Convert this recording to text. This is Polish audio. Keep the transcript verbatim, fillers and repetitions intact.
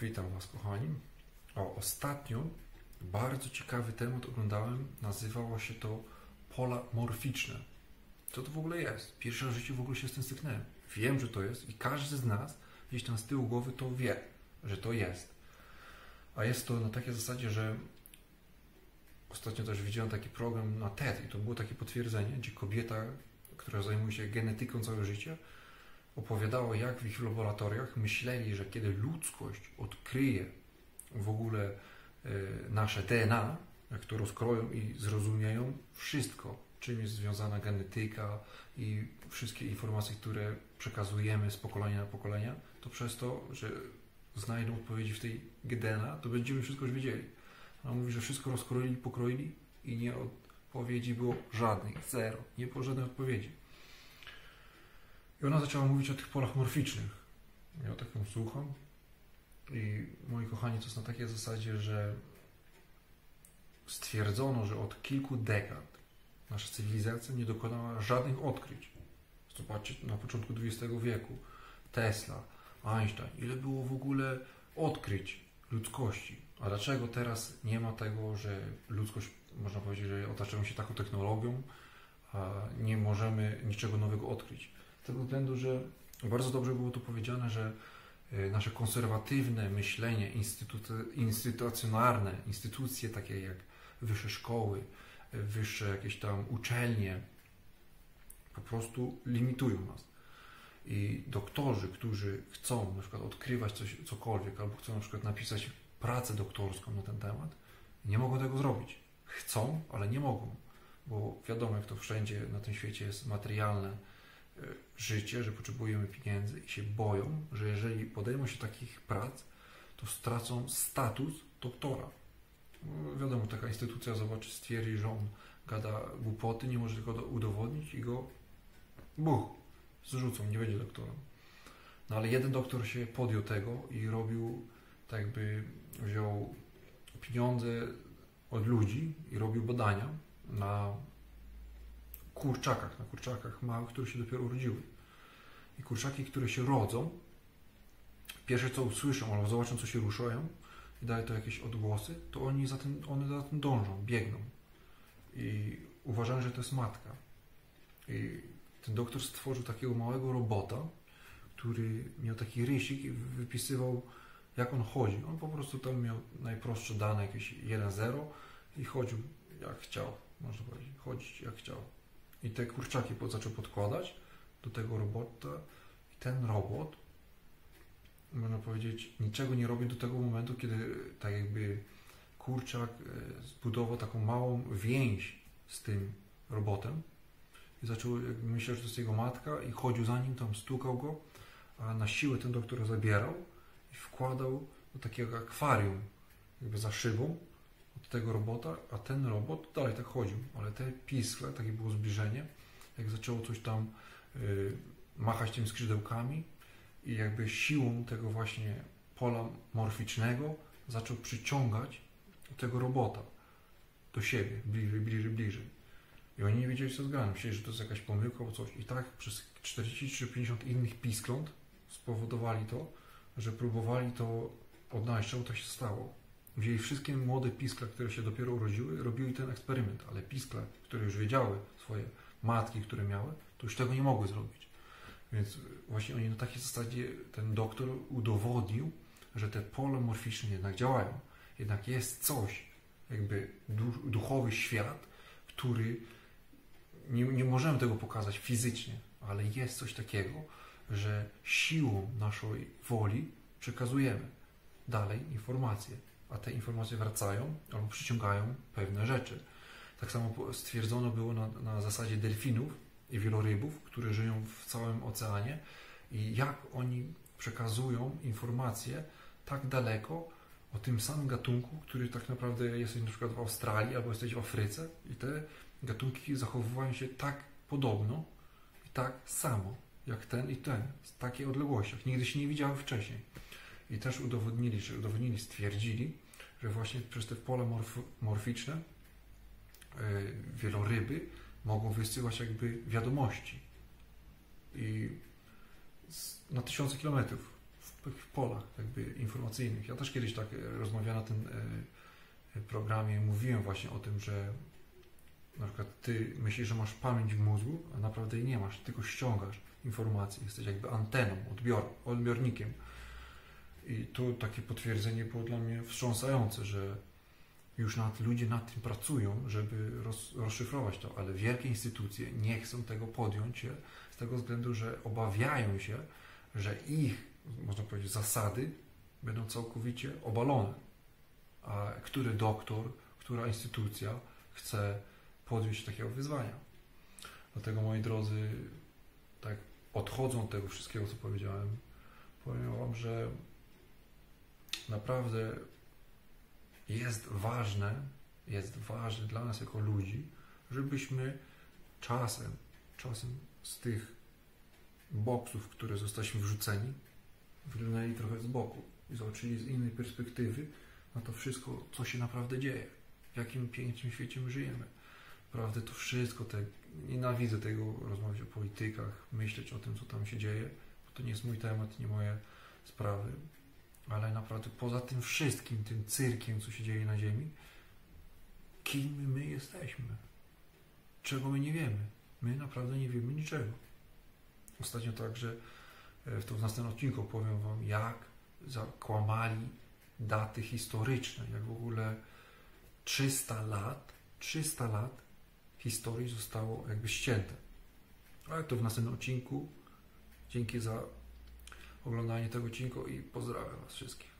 witam Was, kochani. O, ostatnio bardzo ciekawy temat oglądałem, nazywało się to pola morficzne. Co to w ogóle jest? Pierwszy raz w życiu w ogóle się z tym styknąłem. Wiem, że to jest i każdy z nas gdzieś tam z tyłu głowy to wie, że to jest. A jest to na takiej zasadzie, że ostatnio też widziałem taki program na T E D i to było takie potwierdzenie, gdzie kobieta, która zajmuje się genetyką całe życie, opowiadało, jak w ich laboratoriach myśleli, że kiedy ludzkość odkryje w ogóle nasze D N A, jak to rozkroją i zrozumieją wszystko, czym jest związana genetyka i wszystkie informacje, które przekazujemy z pokolenia na pokolenia, to przez to, że znajdą odpowiedzi w tej D N A, to będziemy wszystko już wiedzieli. Ona mówi, że wszystko rozkroili, pokroili i nie odpowiedzi było żadnych, zero, nie było żadnej odpowiedzi. I ona zaczęła mówić o tych polach morficznych. Ja taką słucham. I moi kochani, to jest na takiej zasadzie, że stwierdzono, że od kilku dekad nasza cywilizacja nie dokonała żadnych odkryć. Zobaczcie, na początku dwudziestego wieku Tesla, Einstein, ile było w ogóle odkryć ludzkości. A dlaczego teraz nie ma tego, że ludzkość, można powiedzieć, że otaczają się taką technologią, a nie możemy niczego nowego odkryć? Z tego względu, że bardzo dobrze było tu powiedziane, że nasze konserwatywne myślenie instytucjonalne, instytucje takie jak wyższe szkoły, wyższe jakieś tam uczelnie po prostu limitują nas. I doktorzy, którzy chcą na przykład odkrywać coś, cokolwiek, albo chcą na przykład napisać pracę doktorską na ten temat, nie mogą tego zrobić. Chcą, ale nie mogą, bo wiadomo, jak to wszędzie na tym świecie jest materialne życie, że potrzebujemy pieniędzy i się boją, że jeżeli podejmą się takich prac, to stracą status doktora. No, wiadomo, taka instytucja zobaczy, stwierdzi, że on gada głupoty, nie może tylko udowodnić i go buch, zrzucą, nie będzie doktorem. No ale jeden doktor się podjął tego i robił, tak jakby wziął pieniądze od ludzi i robił badania na kurczakach, na kurczakach małych, które się dopiero urodziły. I kurczaki, które się rodzą, pierwsze co usłyszą, albo zobaczą, co się ruszają i daje to jakieś odgłosy, to oni za tym, one za tym dążą, biegną. I uważają, że to jest matka. I ten doktor stworzył takiego małego robota, który miał taki rysik i wypisywał, jak on chodzi. On po prostu tam miał najprostsze dane, jakieś jeden zero i chodził jak chciał, można powiedzieć, chodzić jak chciał. I te kurczaki zaczął podkładać do tego robota i ten robot, można powiedzieć, niczego nie robi do tego momentu, kiedy tak jakby kurczak zbudował taką małą więź z tym robotem i zaczął myśleć, że to jest jego matka i chodził za nim, tam stukał go, a na siłę ten doktor zabierał i wkładał do takiego akwarium jakby za szybą od tego robota, a ten robot dalej tak chodził, ale te piskle, takie było zbliżenie, jak zaczęło coś tam yy, machać tymi skrzydełkami i jakby siłą tego właśnie pola morficznego zaczął przyciągać tego robota do siebie, bliżej, bliżej, bliżej. I oni nie wiedzieli, co zgrałem, myśleli, że to jest jakaś pomyłka albo coś. I tak przez czterdzieści czy pięćdziesiąt innych piskląt spowodowali to, że próbowali to odnaleźć, czemu tak się stało. Wzięli wszystkie młode piskle, które się dopiero urodziły, robili ten eksperyment, ale piskle, które już wiedziały swoje matki, które miały, to już tego nie mogły zrobić. Więc właśnie oni na takiej zasadzie, ten doktor udowodnił, że te pola morficzne jednak działają. Jednak jest coś, jakby duchowy świat, który nie, nie możemy tego pokazać fizycznie, ale jest coś takiego, że siłą naszej woli przekazujemy dalej informacje. A te informacje wracają albo przyciągają pewne rzeczy. Tak samo stwierdzono było na, na zasadzie delfinów i wielorybów, które żyją w całym oceanie i jak oni przekazują informacje tak daleko o tym samym gatunku, który tak naprawdę jesteś na przykład w Australii albo jesteś w Afryce i te gatunki zachowują się tak podobno i tak samo jak ten i ten, z takiej odległości, jak nigdy się nie widziały wcześniej. I też udowodnili, że udowodnili, stwierdzili, że właśnie przez te pola morf morficzne yy, wieloryby mogą wysyłać jakby wiadomości i z, na tysiące kilometrów w polach jakby informacyjnych. Ja też kiedyś tak rozmawiałem na tym programie, mówiłem właśnie o tym, że na przykład ty myślisz, że masz pamięć w mózgu, a naprawdę jej nie masz, tylko ściągasz informacje, jesteś jakby anteną, odbior, odbiornikiem. I tu takie potwierdzenie było dla mnie wstrząsające, że już nawet ludzie nad tym pracują, żeby roz, rozszyfrować to, ale wielkie instytucje nie chcą tego podjąć się z tego względu, że obawiają się, że ich, można powiedzieć, zasady będą całkowicie obalone. A który doktor, która instytucja chce podjąć takiego wyzwania? Dlatego, moi drodzy, tak odchodzą od tego wszystkiego, co powiedziałem, powiem wam, że naprawdę jest ważne, jest ważne dla nas jako ludzi, żebyśmy czasem, czasem z tych boksów, w które zostaliśmy wrzuceni, wyglądali trochę z boku i zobaczyli z innej perspektywy na to wszystko, co się naprawdę dzieje, w jakim pięknym świecie my żyjemy. Naprawdę to wszystko, te, nienawidzę tego, rozmawiać o politykach, myśleć o tym, co tam się dzieje, bo to nie jest mój temat, nie moje sprawy. Ale naprawdę poza tym wszystkim, tym cyrkiem, co się dzieje na Ziemi, kim my jesteśmy? Czego my nie wiemy? My naprawdę nie wiemy niczego. Ostatnio także to w następnym odcinku opowiem wam, jak zakłamali daty historyczne, jak w ogóle trzysta lat historii zostało jakby ścięte. Ale to w następnym odcinku. Dzięki za oglądanie tego odcinka i pozdrawiam was wszystkich.